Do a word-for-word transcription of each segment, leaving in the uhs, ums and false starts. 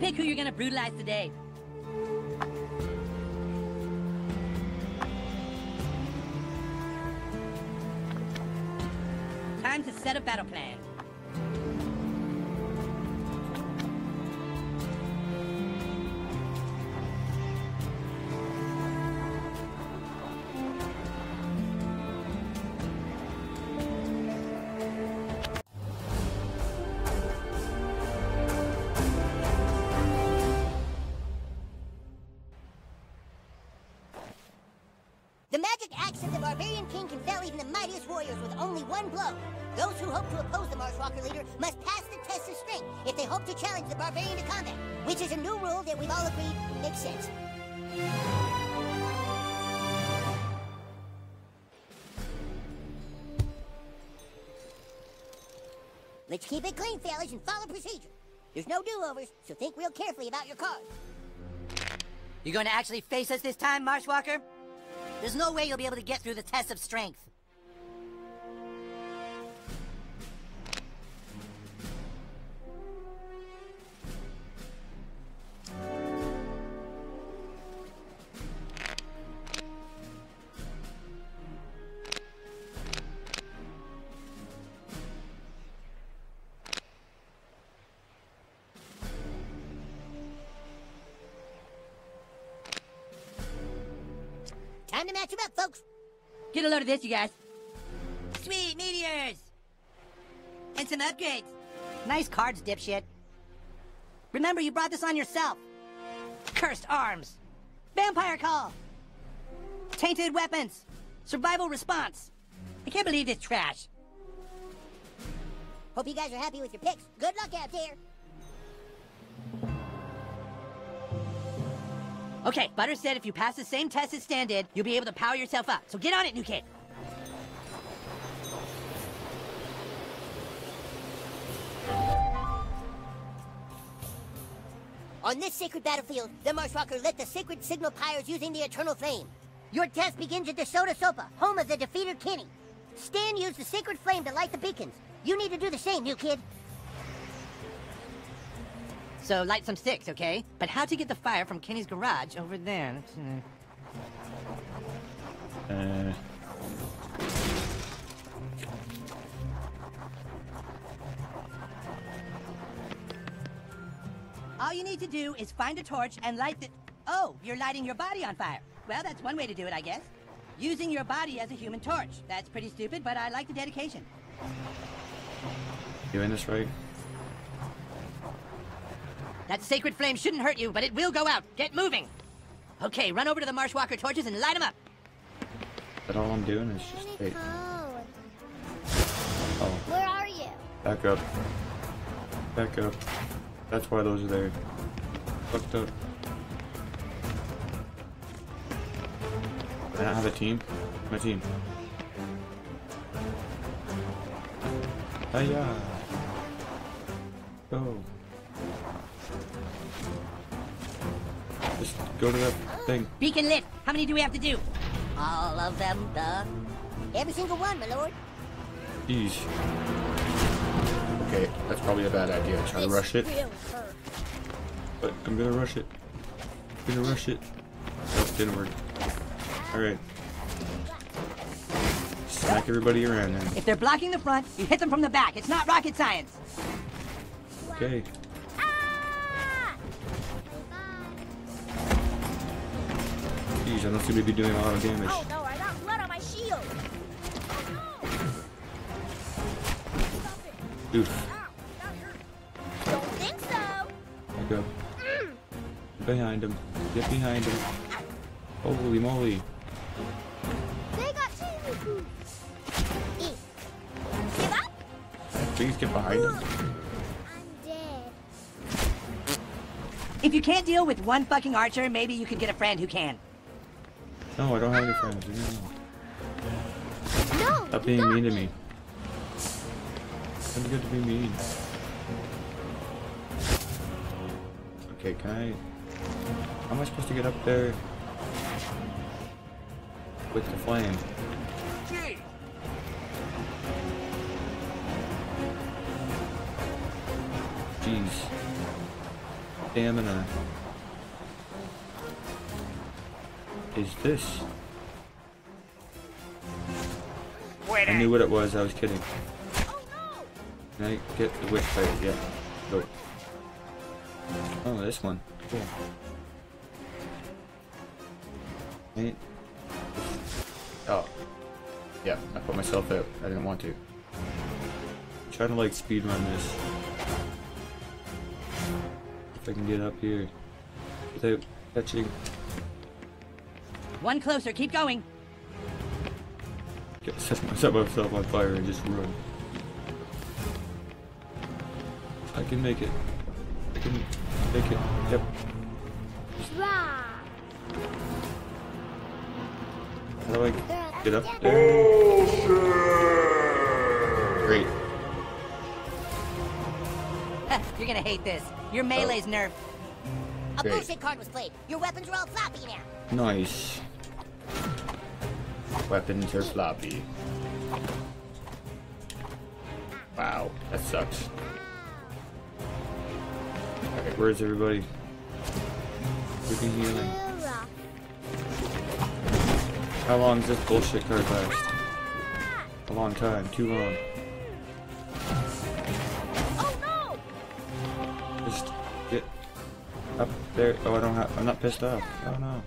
Pick who you're gonna brutalize today. Time to set a battle plan. Let's keep it clean, fellas, and follow procedure. There's no do-overs, so think real carefully about your cards. You're going to actually face us this time, Marsh Walker? There's no way you'll be able to get through the test of strength. Time to match them up, folks. Get a load of this, you guys. Sweet meteors. And some upgrades. Nice cards, dipshit. Remember, you brought this on yourself. Cursed arms. Vampire call. Tainted weapons. Survival response. I can't believe this trash. Hope you guys are happy with your picks. Good luck out there. Okay, Butter said if you pass the same test as Stan did, you'll be able to power yourself up. So get on it, new kid. On this sacred battlefield, the Marsh Walker lit the sacred signal pyres using the eternal flame. Your test begins at the Soda Sopa, home of the defeated Kenny. Stan used the sacred flame to light the beacons. You need to do the same, new kid. So light some sticks, okay? But how to get the fire from Kenny's garage over there? Uh. All you need to do is find a torch and light the... Oh, you're lighting your body on fire. Well, that's one way to do it, I guess. Using your body as a human torch. That's pretty stupid, but I like the dedication. You in this right? That sacred flame shouldn't hurt you, but it will go out. Get moving! Okay, run over to the Marsh Walker torches and light them up! But all I'm doing is just wait. Oh. Where are you? Back up. Back up. That's why those are there. Fucked up. I don't have a team. My team. Hiya! Go. Just go to that thing. Beacon lit. How many do we have to do? All of them, duh. Every single one, my lord. Jeez. Okay, that's probably a bad idea. Try to rush it. But I'm gonna rush it. I'm gonna rush it. That didn't work. Alright. Smack everybody around then. If they're blocking the front, you hit them from the back. It's not rocket science. Okay. Jeez, I don't seem to be doing a lot of damage. Oh no, I got blood on my shield. Oof. Ow, that hurt. Don't think so. Back up. Mm. Behind him. Get behind him. Holy moly. They got two. Give up? Please get behind him. I'm dead. If you can't deal with one fucking archer, maybe you could get a friend who can. No, I don't have any friends. No. No, stop being mean to me. It's not good to be mean. Okay, can I... How am I supposed to get up there with the flame? Gee. Jeez. stamina is this? I knew what it was, I was kidding. Can I get the whip plate? Yeah. Go. Oh, this one. Cool. Right. Oh. Yeah, I put myself out. I didn't want to. I'm trying to like speedrun this. If I can get up here without catching. One closer, keep going. Okay, set myself on fire and just run. I can make it. I can make it. Yep. How do I get up there? Great. You're gonna hate this. Your melee's oh. nerfed. A bullshit card was played. Your weapons are all floppy now. Nice. Weapons are floppy. Wow, that sucks. Alright, where's everybody? Freaking healing. How long does this bullshit card last? A long time, too long. Just get up there. Oh, I don't have. I'm not pissed off. I don't know.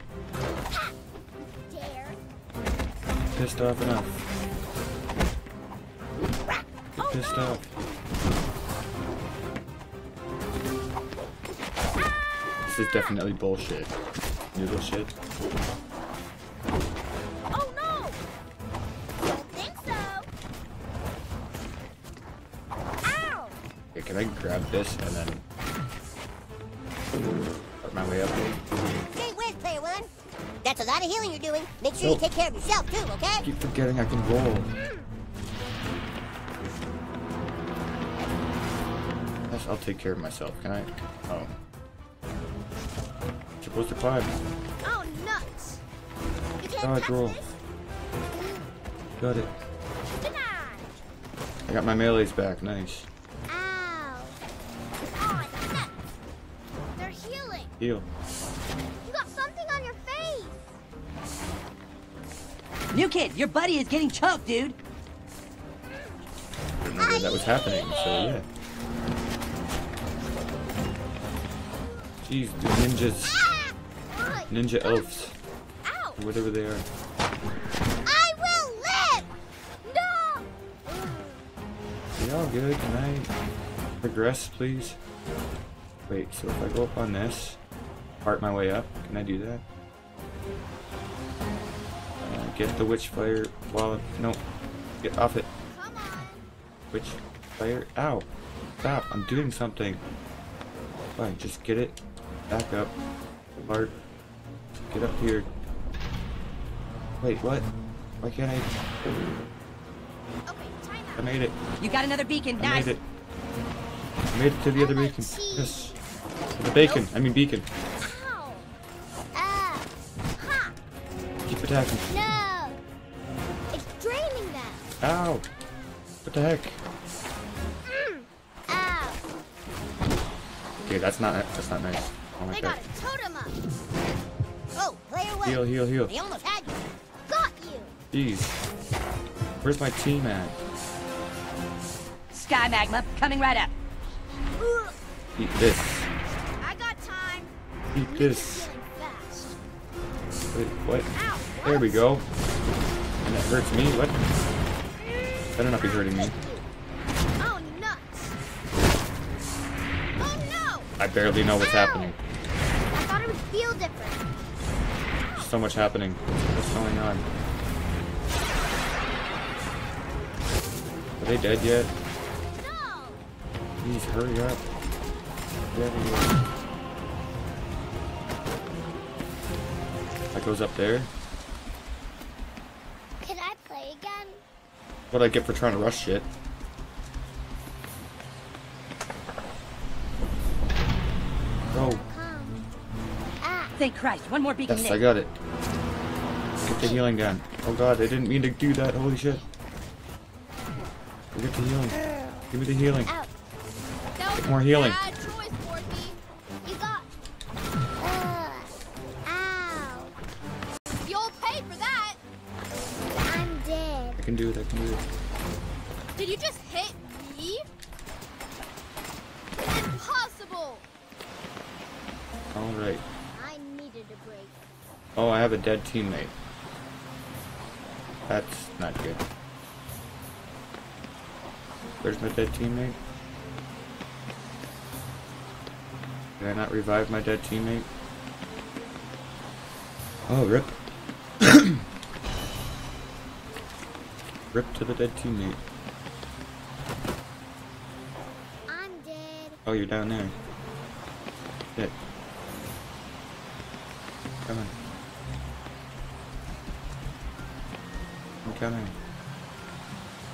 Pissed off enough. Get pissed off. This is definitely bullshit. Noodle shit. Oh no! Don't think so. Ow! Okay, can I grab this and then put my way up here? That's a lot of healing you're doing. Make sure oh. you take care of yourself too, okay? I keep forgetting I can roll. Yes, I'll take care of myself. Can I? Oh. I'm supposed to climb. Oh, nuts! You can't touch this? Got it. Come on. I got my melees back. Nice. Ow! Oh, nuts! They're healing. Heal. New kid, your buddy is getting choked, dude. I remember that was happening, so yeah. Jeez, the ninjas. Ninja elves. Or whatever they are. I will live! No! Y'all good? Can I progress, please? Wait, so if I go up on this, part my way up, can I do that? Get the witch fire while no, get off it. Come on. Witch fire, ow! Stop! I'm doing something. Fine, just get it back up. Bart, get up here. Wait, what? Why can't I? I made it. You got another beacon. I nice. made it. I made it to the other beacon. Yes. The bacon. I mean beacon. Keep attacking. No. Ow! What the heck? Mm. Ow. Okay, that's not that's not nice. Oh my god. They got a totem up. Oh, play away. Heal, heal, heal. They almost had you. Got you. Jeez. Where's my team at? Sky magma coming right up. Eat this. I got time. Eat this. Wait, what? Ow, what? There we go. And that hurts me. What? Better not be hurting me. Oh, nuts. Oh, no. I barely know what's Ow. happening. I thought it would feel different. There's so much happening. What's going on? Are they dead yet? No. Please hurry up. That goes up there. What I get for trying to rush shit. Oh. Thank Christ, one more beacon. Yes, I got it. Get the healing gun. Oh god, I didn't mean to do that. Holy shit. Get the healing. Give me the healing. Get more healing. You got can do it, I can do it. Did you just hit me? Impossible! Alright. I needed a break. Oh, I have a dead teammate. That's not good. Where's my dead teammate? Did I not revive my dead teammate? Oh, rip. Rip to the dead teammate. I'm dead. Oh, you're down there. Shit. I'm coming. I'm coming.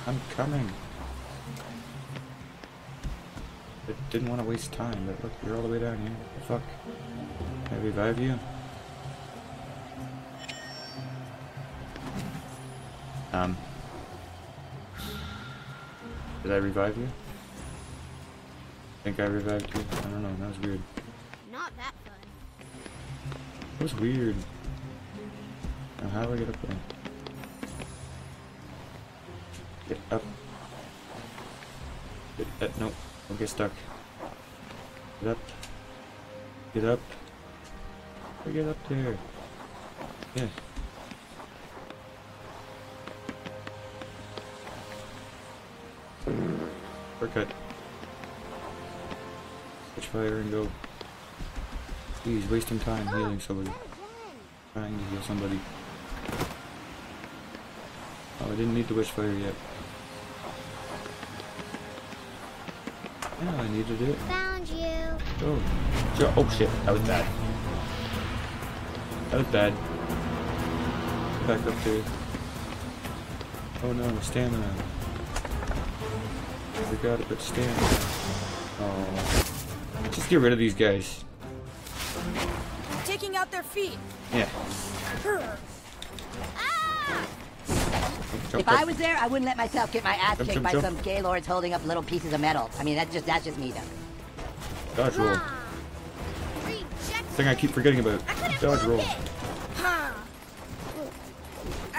I'm coming. I didn't want to waste time, but look, you're all the way down here. What the fuck? Can I revive you? Um... Did I revive you? I think I revived you. I don't know. That was weird. Not that fun. That was weird. Now how do I get up there? Get up. Get up. Nope. Don't get stuck. Get up. Get up. I get up there. Yeah. We're good. Switch fire and go. He's wasting time healing somebody. Trying to heal somebody. Oh, I didn't need to wish fire yet. Yeah, I needed it. Found you. Oh. Oh shit, that was bad. That was bad. Back up there. Oh no, stamina. We got it, but stand. Oh, just get rid of these guys. Taking out their feet. Yeah. Ah! Jump, jump, if up. I was there, I wouldn't let myself get my ass jump, kicked jump, by jump. some gaylords holding up little pieces of metal. I mean, that's just that's just me, though. Dodge roll. Thing I keep forgetting about. Dodge roll. Ah. Ow. Ow,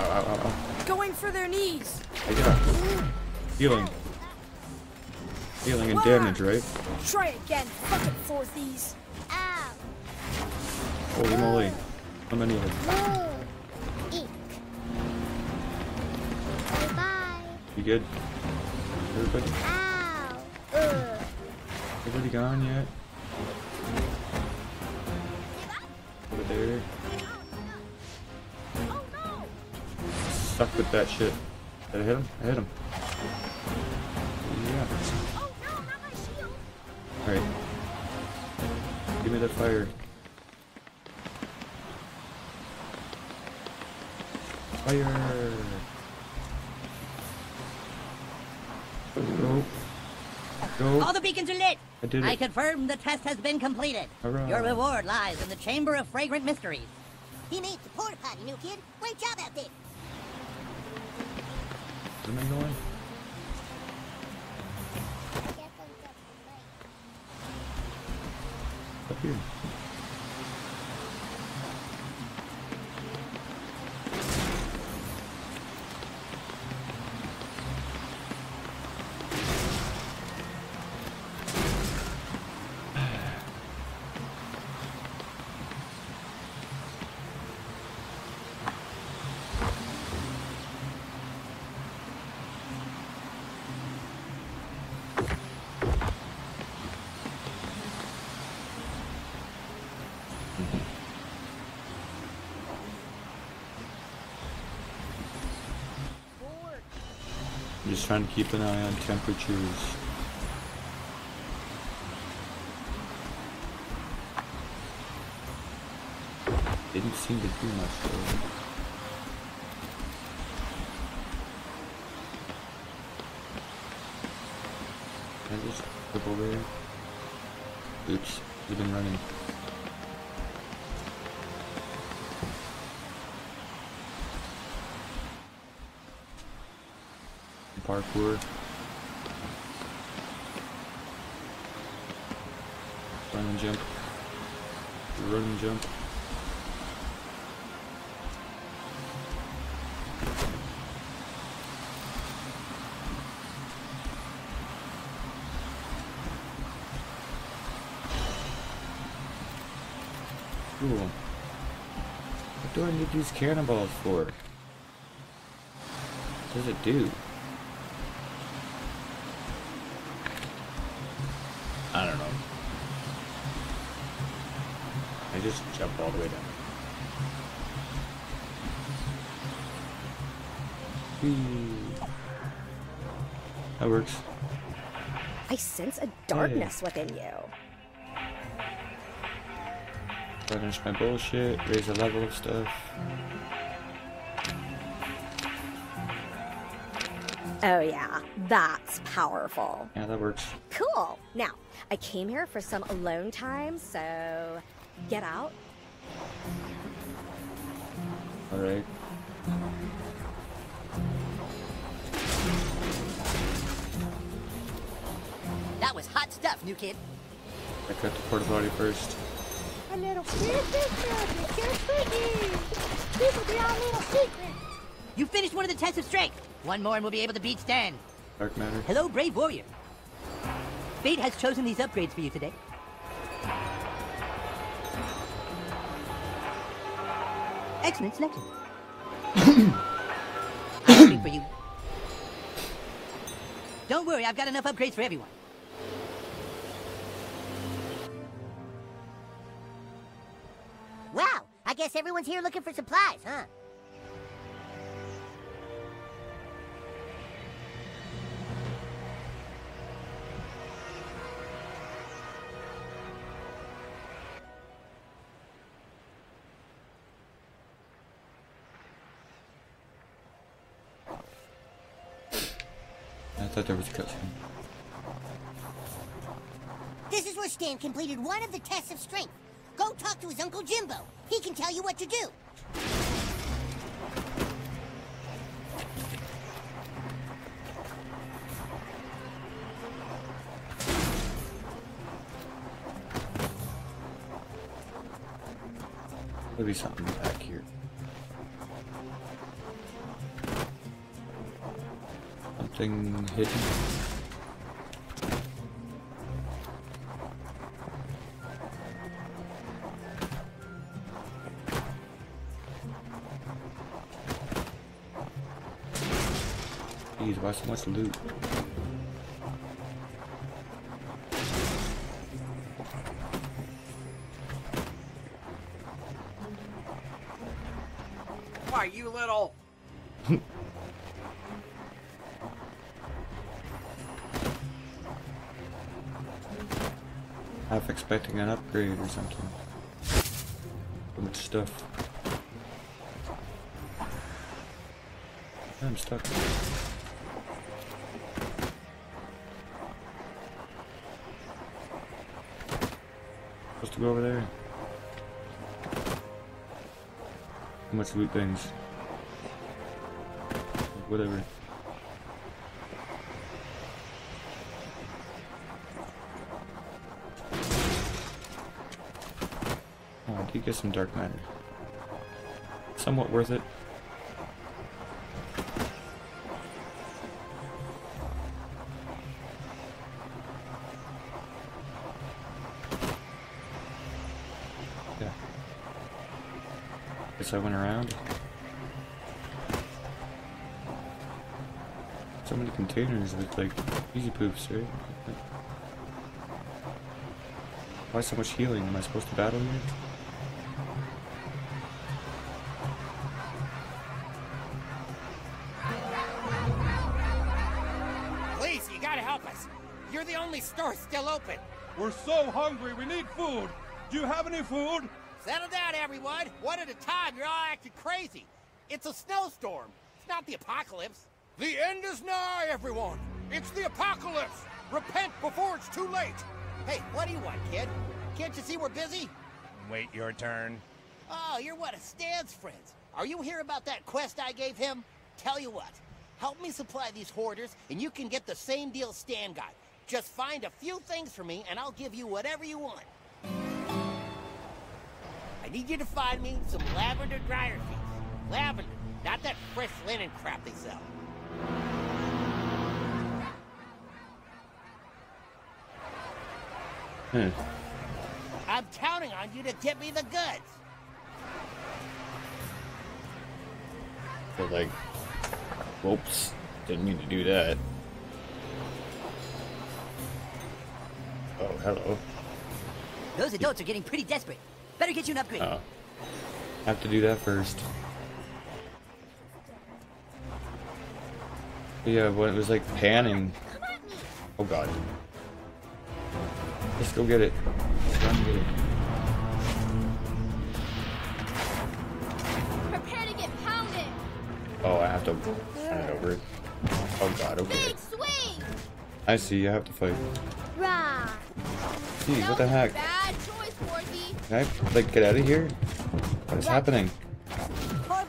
ow, ow. Going for their knees. I get up. Healing. Healing and damage, right? Try again. Fucking fourthies. Ow. Holy moly. How many of them? Eek. Bye-bye. You good? Everybody? Ow. Ugh. Everybody gone yet? Over there. Oh, no. Stuck with that shit. Did I hit him? I hit him. Yeah. Oh no, not my shield! Alright. Give me that fire. Fire! Go. Go. All the beacons are lit! I did it. I confirm the test has been completed. Hurrah. Your reward lies in the Chamber of Fragrant Mysteries. He needs the porta potty, new kid. Great job out there! Am I going? Up here. Just trying to keep an eye on temperatures. Didn't seem to do much though. Can I just flip over here? Oops, we've been running. Parkour. Run and jump. Run and jump. cool. What do I need these cannonballs for? What does it do? I don't know. I just jump all the way down. That works. I sense a darkness hey. within you. Finish my bullshit, raise the level of stuff. Oh yeah, that's powerful. Yeah, that works. Cool. Now, I came here for some alone time, so get out. Alright. That was hot stuff, new kid. I cut the porta potty first. A little secret. You finished one of the tests of strength. One more and we'll be able to beat Stan. Dark matter. Hello, brave warrior. Fate has chosen these upgrades for you today. Excellent selection. I'm waiting for you. Don't worry, I've got enough upgrades for everyone. Wow, I guess everyone's here looking for supplies, huh? I thought there was a cutscene. This is where Stan completed one of the tests of strength. Go talk to his Uncle Jimbo. He can tell you what to do. There'll be something back here. Hidden. Jeez, why so much loot? Why, you little... Half expecting an upgrade or something. So much stuff. I'm stuck. Supposed to go over there. Too much loot things. Whatever. You get some dark matter. Somewhat worth it. Yeah. Guess I went around. So many containers with like easy poops, right? Why so much healing? Am I supposed to battle here? Store's still open. We're so hungry, we need food. Do you have any food? Settle down, everyone. One at a time, you're all acting crazy. It's a snowstorm. It's not the apocalypse. The end is nigh, everyone. It's the apocalypse. Repent before it's too late. Hey, what do you want, kid? Can't you see we're busy? Wait your turn. Oh, you're one of Stan's friends. Are you here about that quest I gave him? Tell you what, help me supply these hoarders, and you can get the same deal Stan got. Just find a few things for me, and I'll give you whatever you want. I need you to find me some lavender dryer sheets. Lavender, not that fresh linen crap they sell. Hmm. I I'm counting on you to get me the goods. They're like, whoops, didn't mean to do that. Oh, hello. Those adults are getting pretty desperate. Better get you an upgrade. Oh. Have to do that first. Yeah, when it was like panning. Oh god. Let's go get it. Let's run and get it. Prepare to get pounded. Oh, I have to turn it over. Oh god, okay. Big swing. I see, I have to fight. Rah. Jeez, what the heck? Bad choice, Morky. Can I like get out of here? What is happening?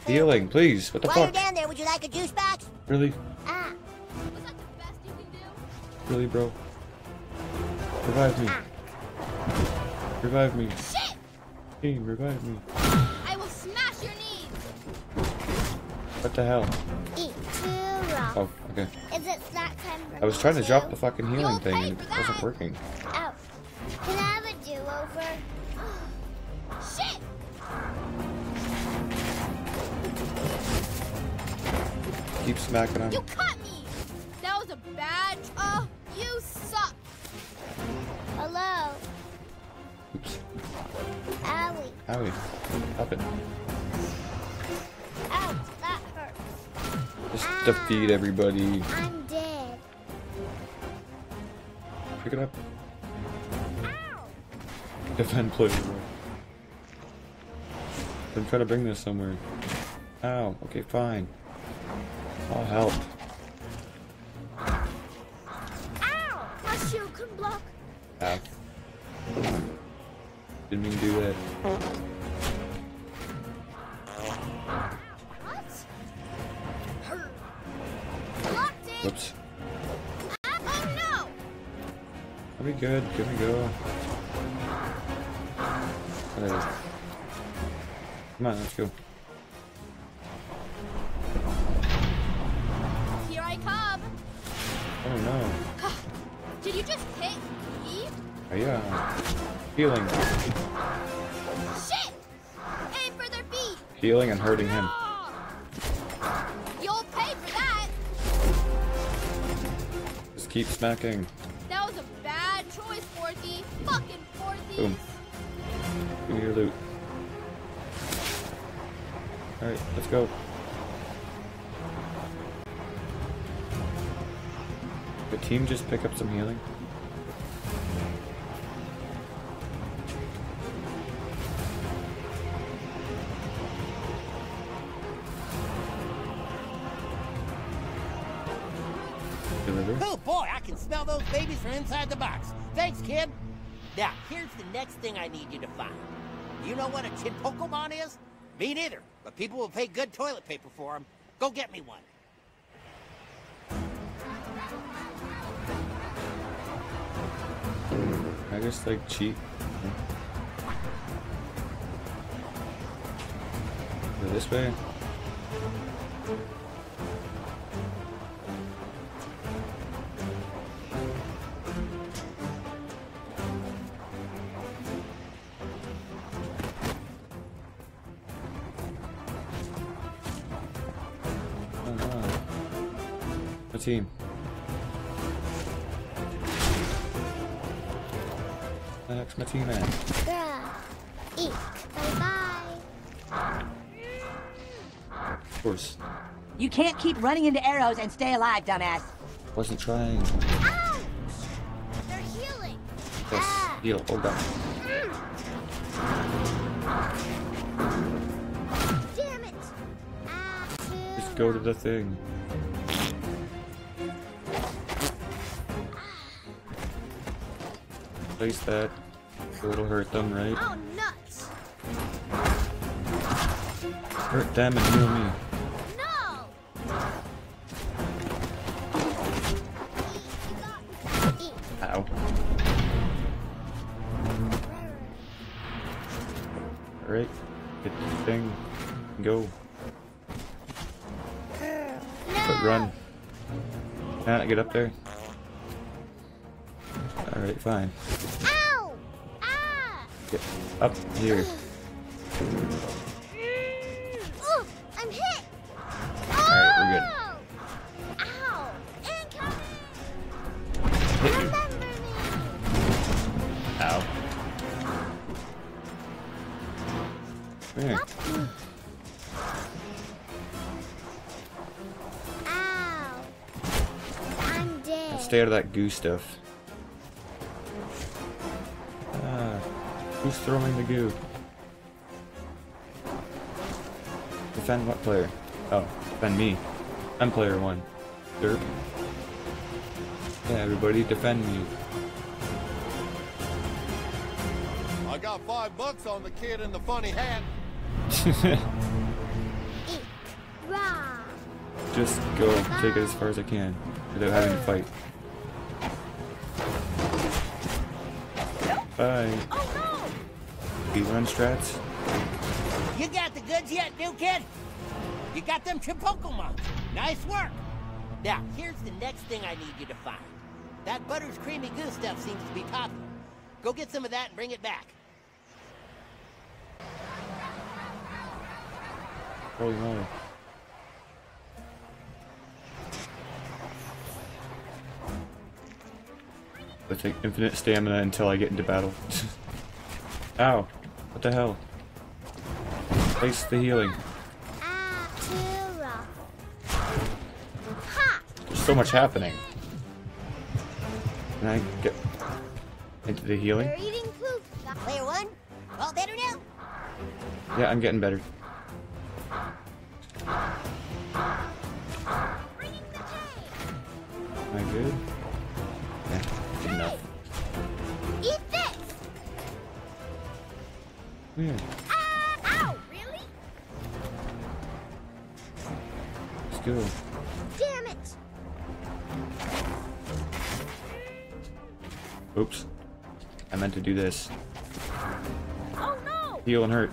Healing, please. What the fuck? While you're down there, would you like a juice box? Really? Ah. Was that the best you can do? Really, bro? Revive me. Ah. Revive me. Shit! Hey, revive me. I will smash your knees. What the hell? Eat too rough. Oh, okay. Is it snack time? I was trying to drop the fucking healing You'll thing and it that. wasn't working. Ow. Can I have a do-over? Shit! Keep smacking on. You cut me! That was a bad... Oh, you suck! Hello? Oops. Owie. Owie. Stop it. Ow, that hurts. Just Ow. defeat everybody. I'm dead. Pick it up. Ow! Defend player. I'm trying to bring this somewhere. Ow, okay, fine. I'll help. Ow! My shoe couldn't block. Ow. Didn't mean to do that. What? Blocked it. Whoops. Oh no! Are we good? Good to go. Whatever. Come on, let's go. Oh no. Did you just hit me? Oh yeah. Healing. Shit! Aim for their feet! Healing and hurting no. him. You'll pay for that! Just keep smacking. That was a bad choice, Forky. Fucking Forky. Boom. Give me your loot. Alright, let's go. The team just pick up some healing. Deliver. Oh boy, I can smell those babies from inside the box. Thanks, kid. Now, here's the next thing I need you to find. You know what a Chipokoma is? Me neither, but people will pay good toilet paper for them. Go get me one. I just like cheat. Go this way. Oh no. The team. That's my team man. Yeah. Eek. Bye-bye. Of course. You can't keep running into arrows and stay alive, dumbass. Wasn't trying. Ouch! They're healing. Yes, ah. heal. Hold on. Mm. Damn it. Ah. Just go to the thing. Place that. It'll hurt them, right? Oh, nuts! Hurt them and heal me. No! Ow. Alright, get the thing. Go. No. But run. Ah, get up there. Alright, fine. Ow! Ah! Get up here. Ooh, I'm hit. Alright, we're good. Ow! Hit you. Ow. There. Ow. I'm dead. Let's stay out of that goo stuff. Who's throwing the goo? Defend what player? Oh, defend me. I'm player one. Derp. Yeah, everybody defend me. I got five bucks on the kid in the funny hat. Just go take it as far as I can without having to fight. Bye. Oh, no. These run strats. You got the goods yet, new kid? You got them Chipokoma. Nice work. Now, here's the next thing I need you to find. That butter's creamy goo stuff seems to be popular. Go get some of that and bring it back. Holy moly. I take infinite stamina until I get into battle. Ow. What the hell? Place the healing. There's so much happening. Can I get into the healing? Player one, all better now? Yeah, I'm getting better. Am I good? Yeah, good enough. Yeah. Ow, really? Let's go. Damn it! Oops. I meant to do this. Oh no! Heal and hurt.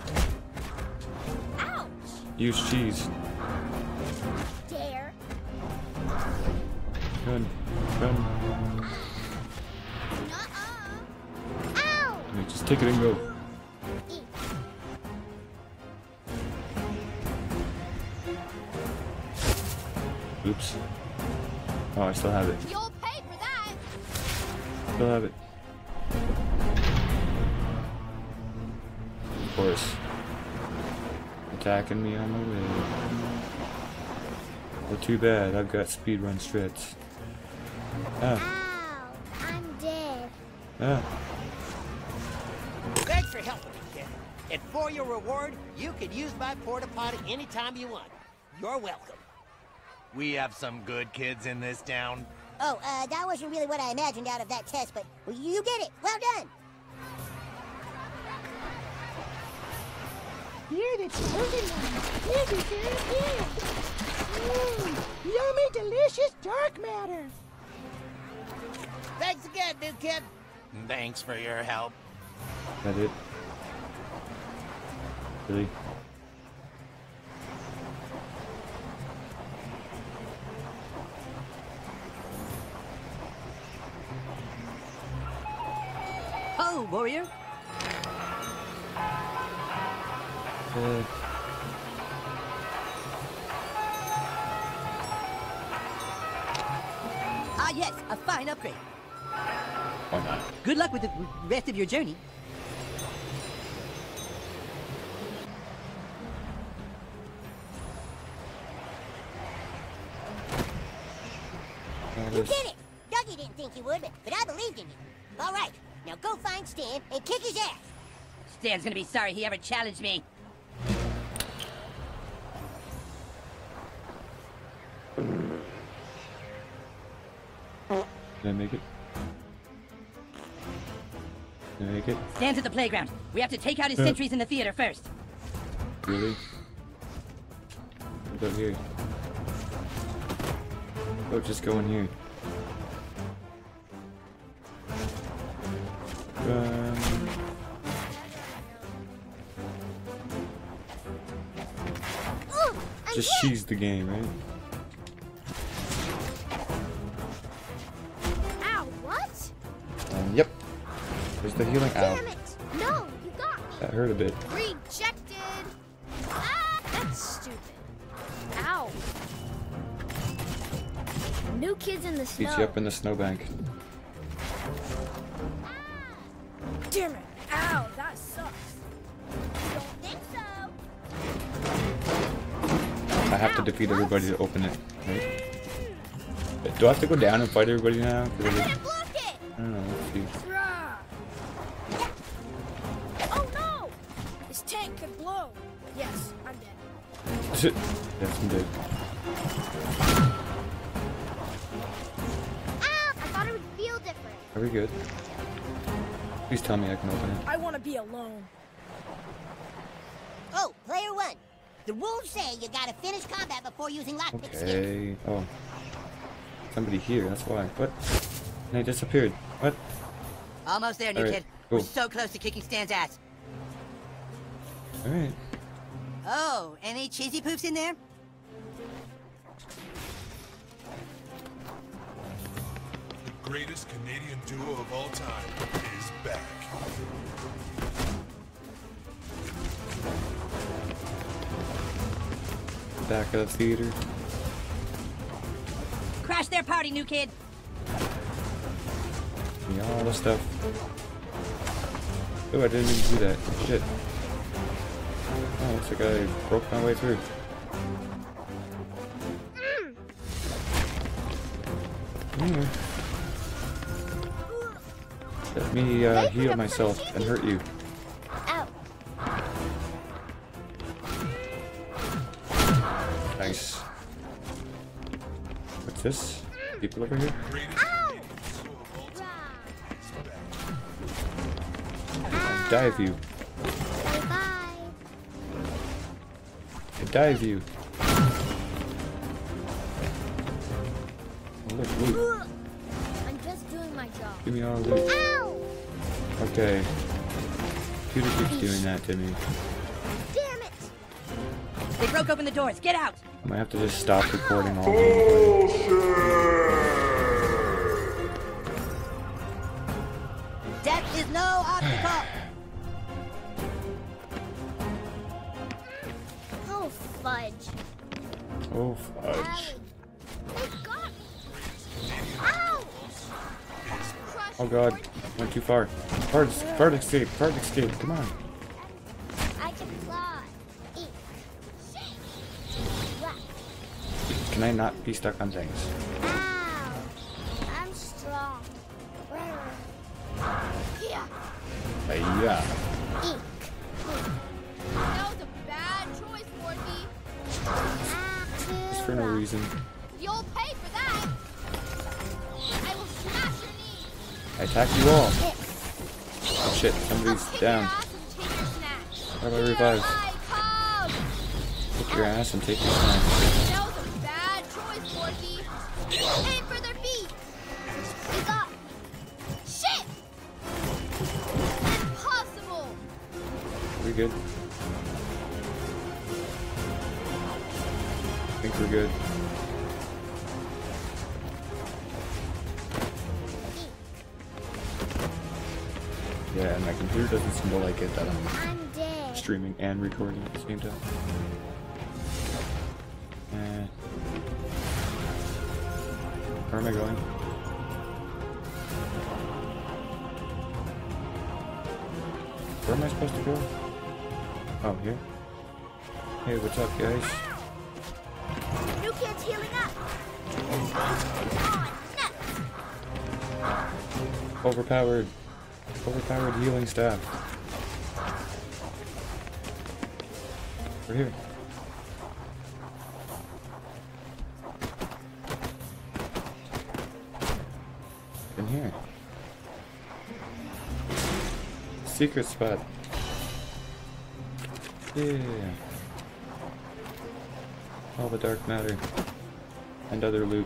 Ouch! Use cheese. Dare. Run. Run. Uh-uh. Ow! Let me just take it and go. Oops. Oh, I still have it. You'll pay for that. Still have it. Of course. Attacking me on my way. Well, too bad. I've got speedrun strats. Ah. Ow, I'm dead. Ah. Thanks for helping me, kid. And for your reward, you can use my porta potty anytime you want. You're welcome. We have some good kids in this town. Oh, uh, that wasn't really what I imagined out of that test, but well, you get it. Well done. You're the chosen one. You deserve it. Mmm, yummy, delicious dark matter. Thanks again, new kid. Thanks for your help. That it? Really? Warrior? Uh, ah yes, a fine upgrade. Why not? Good luck with the rest of your journey. You did it! Dougie didn't think you would, but, but I believed in you. All right. Now go find Stan and kick his ass! Stan's gonna be sorry he ever challenged me. Can I make it? Can I make it? Stan's at the playground. We have to take out his uh. sentries in the theater first. Really? What about here? Oh, just go in here. Um, Ooh, just cheese the game, right? Ow, what? Um, yep. There's the healing. Damn ow. It. No, you That hurt a bit. Rejected! Ah, that's stupid. Ow! New kids in the snow. Beats you up in the snowbank. Ah. Damn it! Ow, that sucks. You don't think so? I have Ow, to defeat what? everybody to open it. Right? Do I have to go down and fight everybody now? I, I, just... it. I don't know. Let's see. Yes, I'm dead. Yes, I'm dead. Ah, I thought it would feel different. Are we good? Please tell me I can open it. I want to be alone. Oh, player one. The rules say you gotta finish combat before using lockpick skills. Okay. Oh. Somebody here, that's why. What? And they disappeared. What? Almost there, new kid. We're so close to kicking Stan's ass. Alright. Oh, any cheesy poops in there? The greatest Canadian duo of all time is back. Back of the theater. Crash their party, new kid. Yeah, all the stuff. Oh, I didn't even do that. Shit. Oh, looks like I broke my way through. Mm. Anyway. Let me uh, heal myself and hurt you. Ow. Nice. What's this? People over here? Ow. I'll die of you. Dive you. Oh, look, loot. I'm just doing my job. Give me all the loot. Ow! Okay. Tudor keeps doing that to me. Damn it! They broke open the doors. Get out! I might have to just stop recording all the time. Death is no obstacle. Fudge. Oh, fudge. They got me. Ow! Oh, God. Went too far. Bird, bird escape. Bird escape. Come on. I can fly. Eat. Can I not be stuck on things? Ow. I'm strong. Yeah. Yeah. Eat. Just for no reason. You'll pay for that. I will smash your knees. I attack you all. Oh shit, somebody's down. How do I revive? Kick your ass and take your snacks. That was a bad choice, Forky. Pay for their feet. They got shit. Impossible. We good? I think we're good. Yeah, and my computer doesn't seem to like it that I'm streaming and recording at the same time. Eh. Where am I going? Where am I supposed to go? Oh, here? Hey, what's up, guys? New kid's healing up. Oh, overpowered. Overpowered healing staff. We're here. In here. Secret spot. Yeah. All the dark matter and other loot.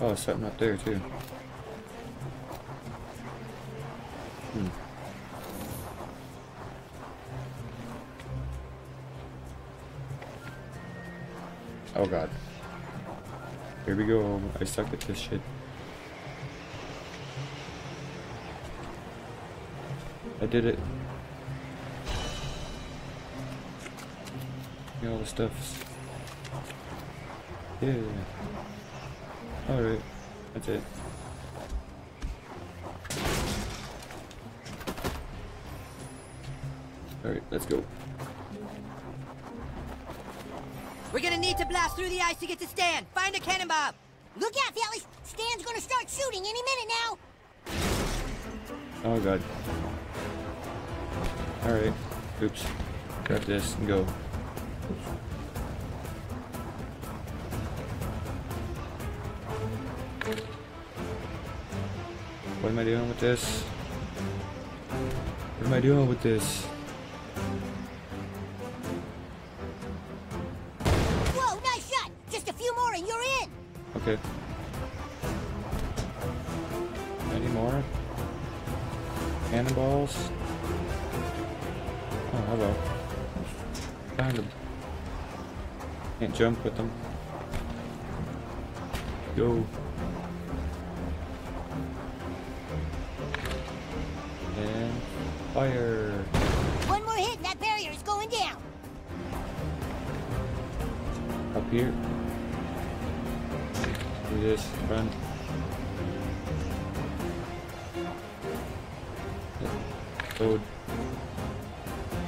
Oh, something up there too. Hmm. Oh God. Here we go. I suck at this shit. I did it. Get all the stuffs. Yeah. Alright. That's it. Alright, let's go. We're gonna need to blast through the ice to get to Stan. Find a cannon bomb. Look out, fellas! Stan's gonna start shooting any minute now. Oh god. Alright. Oops. Grab this and go. What am I doing with this? What am I doing with this? Whoa, nice shot! Just a few more and you're in! Okay. Any more? Cannonballs? Oh, hello. Found them. Can't jump with them. Go. And fire. One more hit and that barrier is going down. Up here. Do this. Run. Load.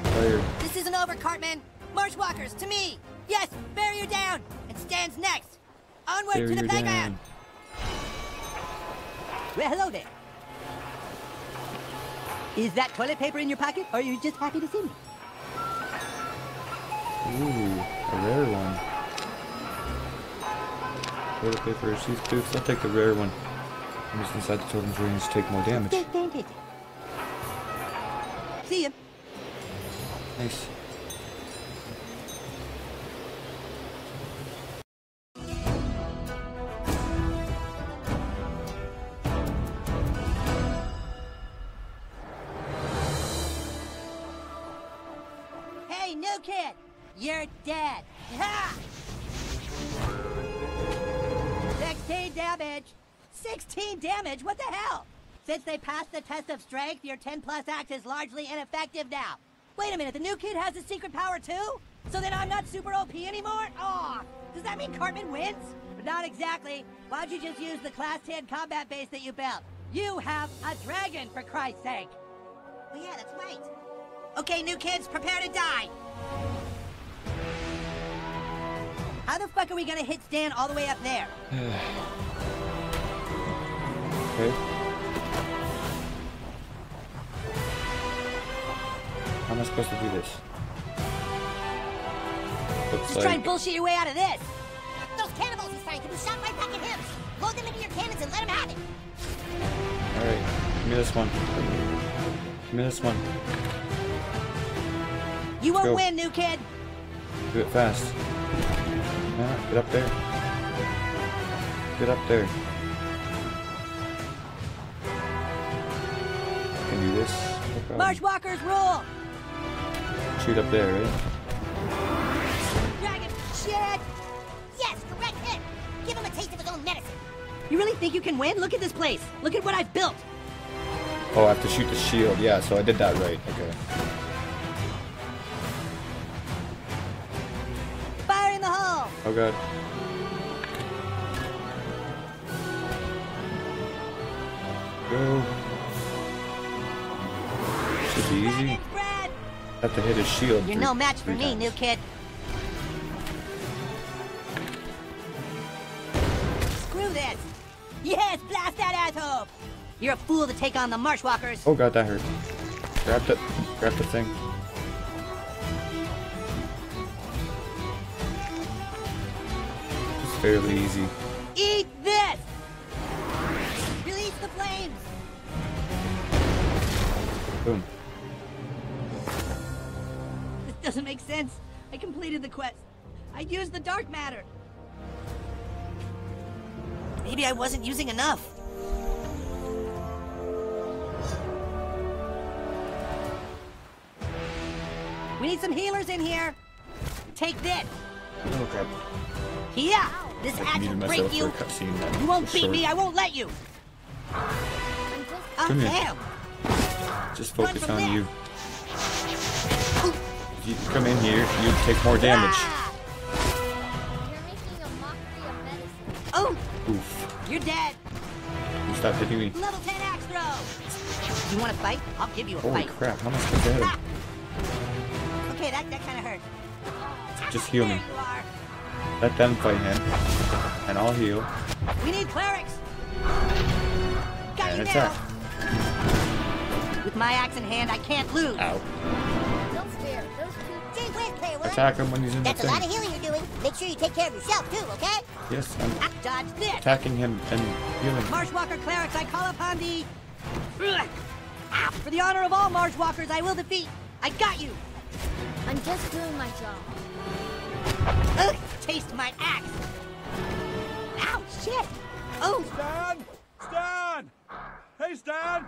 Fire. This isn't over, Cartman. Marsh Walkers, to me. Yes, barrier down. And Stan's next. Onward barrier to the playground. Well, hello there. Is that toilet paper in your pocket, or are you just happy to see me? Ooh, a rare one. Toilet paper, she's boots. I'll take the rare one. I'm just inside the children's rooms to take more damage. See ya. Nice. Kid, you're dead. Ha! sixteen damage. sixteen damage? What the hell? Since they passed the test of strength, your ten plus axe is largely ineffective now. Wait a minute, the new kid has a secret power too? So then I'm not super O P anymore? Aw, does that mean Cartman wins? Not exactly. Why don't you just use the class ten combat base that you built? You have a dragon, for Christ's sake. Well, yeah, that's right. Okay, new kids, prepare to die. How the fuck are we gonna hit Stan all the way up there? Okay. How am I supposed to do this? Looks Just like... try and bullshit your way out of this. Those cannibals he's trying to be shot right back at him. Load them into your cannons and let him have it. All right, give me this one. Give me this one. You won't Go. win, new kid. Do it fast. Alright, get up there. Get up there. I can do this. No Marsh Walker's rule. Shoot up there, right? Dragon shit. Yes, correct hit. Give him a taste of his own medicine. You really think you can win? Look at this place. Look at what I've built. Oh, I have to shoot the shield. Yeah, so I did that right. Okay. Oh god. Go. Should be easy. Have to hit his shield. You're three, no match for me, times. new kid. Screw this. Yes, blast that asshole. You're a fool to take on the Marsh Walkers. Oh god, that hurt. Grab the, grab the thing. Fairly easy. Eat this! Release the flames! Boom. This doesn't make sense. I completed the quest. I used the dark matter. Maybe I wasn't using enough. We need some healers in here. Take this. Oh, crap. Yeah, this axe will break you. You won't beat me. I won't let you. I'm him. Just focus on you. If you come in here, you'll take more damage. Oof. You're dead. You stop hitting me. Level ten axe throw. You want to fight? I'll give you a Holy fight. Holy crap, how much did that hurt? Okay, that, that kind of hurt. Just heal me. Let them fight him. And I'll heal. We need clerics. Got and you attack. Now. With my axe in hand, I can't lose. Ow. Don't stare. Those two. Stay with, Taylor. Attack him when he's in That's the That's a thing. lot of healing you're doing. Make sure you take care of yourself, too, okay? Yes, I'm I dodge this. attacking him and healing. Marsh Walker clerics, I call upon the... For the honor of all Marsh Walkers, I will defeat. I got you. I'm just doing my job. Ugh, taste my axe. Ow, shit. Oh. Stan! Stan! Hey, Stan!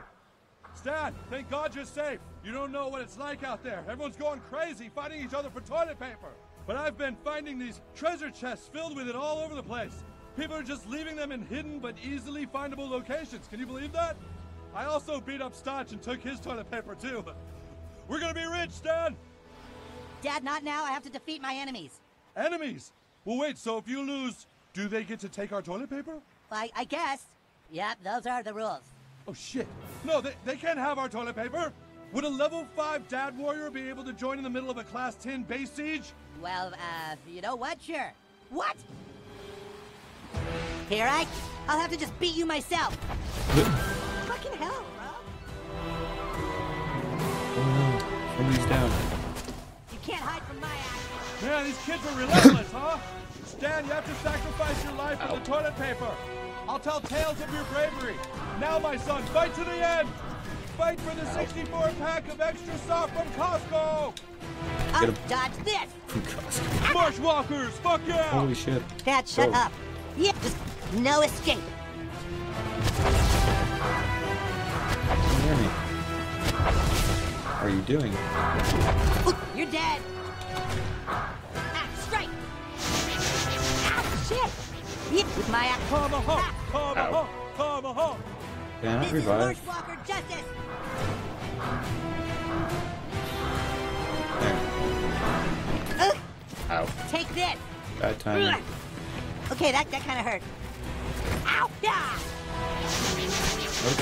Stan, thank God you're safe. You don't know what it's like out there. Everyone's going crazy, fighting each other for toilet paper. But I've been finding these treasure chests filled with it all over the place. People are just leaving them in hidden but easily findable locations. Can you believe that? I also beat up Stotch and took his toilet paper, too. We're gonna be rich, Stan! Dad, not now. I have to defeat my enemies. Enemies? Well, wait, so if you lose, do they get to take our toilet paper? I, I guess. Yep, those are the rules. Oh, shit. No, they, they can't have our toilet paper. Would a level five dad warrior be able to join in the middle of a class ten base siege? Well, uh, you know what? Sure. What? Here, I... I'll have to just beat you myself. Fucking hell, bro. Oh, no. Somebody's down. Can't hide from my ass. Man, these kids are relentless, huh? Stan, you have to sacrifice your life for the toilet paper. I'll tell tales of your bravery. Now, my son, fight to the end. Fight for the sixty-four pack of extra soft from Costco. I'll dodge this. From Costco. Marsh Walkers, fuck yeah. Holy shit. Dad, shut oh. up. Yeah, just no escape. What are you doing? Ooh, you're dead. Axe strike. Ow, shit. Yep, with my axe. Tomahawk, tomahawk, tomahawk. Can I revive? This is Marsh Walker justice. There. Ugh. Ow. Take this. Bad timing. Okay, that, that kind of hurt. Ow, yeah.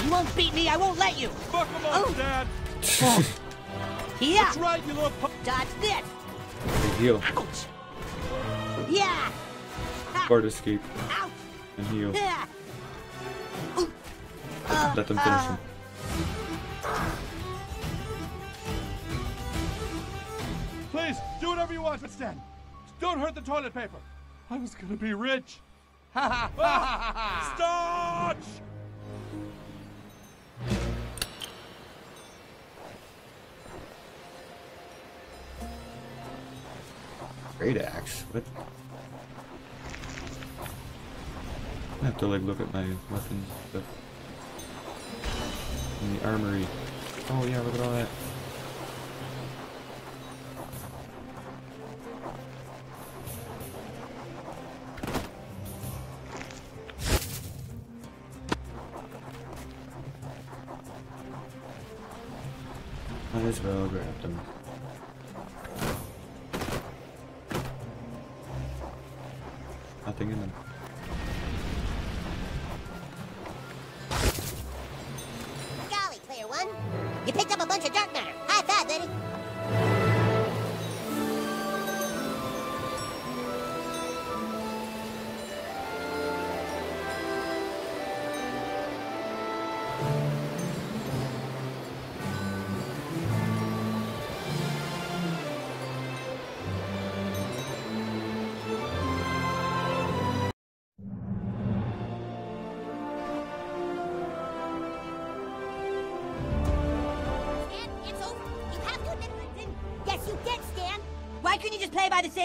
You won't beat me. I won't let you. Fuck him up, Dad. Yeah. That's right, you little pup. Dodge this. Heal. Ouch. Yeah. Guard escape. Ouch. And heal. Yeah. Uh, Let them finish uh, him. Please, do whatever you want, but Stan, don't hurt the toilet paper. I was gonna be rich. Ha ha. Stotch! Great axe. What? I have to like look at my weapons stuff in the armory. Oh yeah, look at all that. Might as well grab them. Nothing in them. Golly, player one. You picked up a bunch of dark matter. High five, Benny.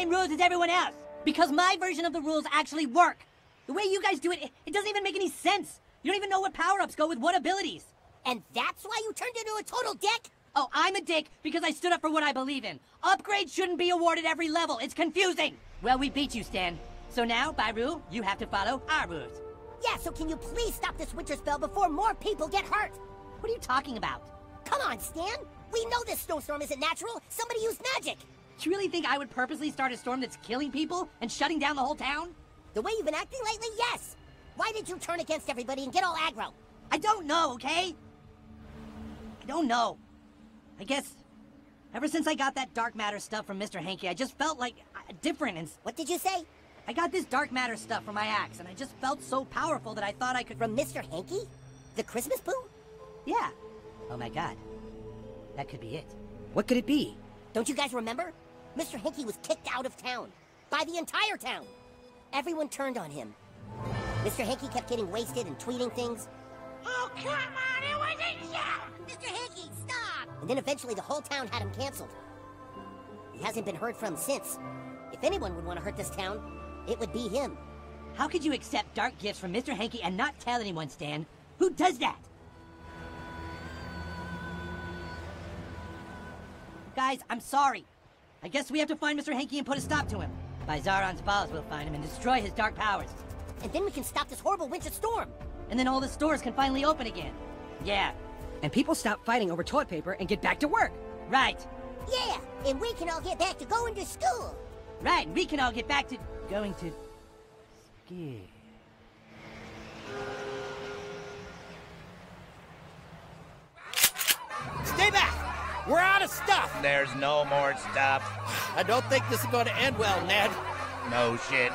Rules as everyone else, because my version of the rules actually work. The way you guys do it, it, it doesn't even make any sense. You don't even know what power-ups go with what abilities. And that's why you turned into a total dick? Oh, I'm a dick because I stood up for what I believe in. Upgrades shouldn't be awarded every level. It's confusing. Well, we beat you, Stan. So now, by rule, you have to follow our rules. Yeah, so can you please stop this winter spell before more people get hurt? What are you talking about? Come on, Stan. We know this snowstorm isn't natural. Somebody used magic. You really think I would purposely start a storm that's killing people and shutting down the whole town? The way you've been acting lately, yes. Why did you turn against everybody and get all aggro? I don't know, okay? I don't know. I guess ever since I got that dark matter stuff from Mister Hankey, I just felt like uh, different and... What did you say? I got this dark matter stuff from my axe, and I just felt so powerful that I thought I could... From Mister Hankey? The Christmas poo? Yeah. Oh my god. That could be it. What could it be? Don't you guys remember? Mister Hankey was kicked out of town. By the entire town. Everyone turned on him. Mister Hankey kept getting wasted and tweeting things. Oh, come on, it wasn't you! Mister Hankey, stop! And then eventually the whole town had him canceled. He hasn't been heard from since. If anyone would want to hurt this town, it would be him. How could you accept dark gifts from Mister Hankey and not tell anyone, Stan? Who does that? Guys, I'm sorry. I guess we have to find Mister Hankey and put a stop to him. By Zaron's balls, we'll find him and destroy his dark powers. And then we can stop this horrible winter storm. And then all the stores can finally open again. Yeah. And people stop fighting over toilet paper and get back to work. Right. Yeah, and we can all get back to going to school. Right, and we can all get back to going to ski. Stay back! We're out of stuff! There's no more stuff. I don't think this is going to end well, Ned. No shit.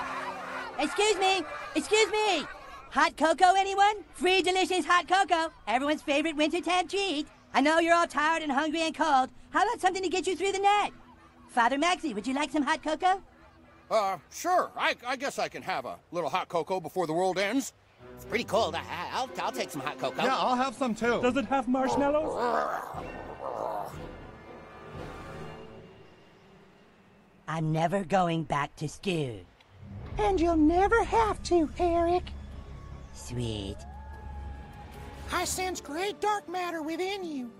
Excuse me! Excuse me! Hot cocoa, anyone? Free delicious hot cocoa, everyone's favorite wintertime treat. I know you're all tired and hungry and cold. How about something to get you through the night? Father Maxie, would you like some hot cocoa? Uh, sure. I, I guess I can have a little hot cocoa before the world ends. It's pretty cold. I, I'll, I'll take some hot cocoa. Yeah, I'll have some too. Does it have marshmallows? I'm never going back to school. And you'll never have to, Eric. Sweet. I sense great dark matter within you.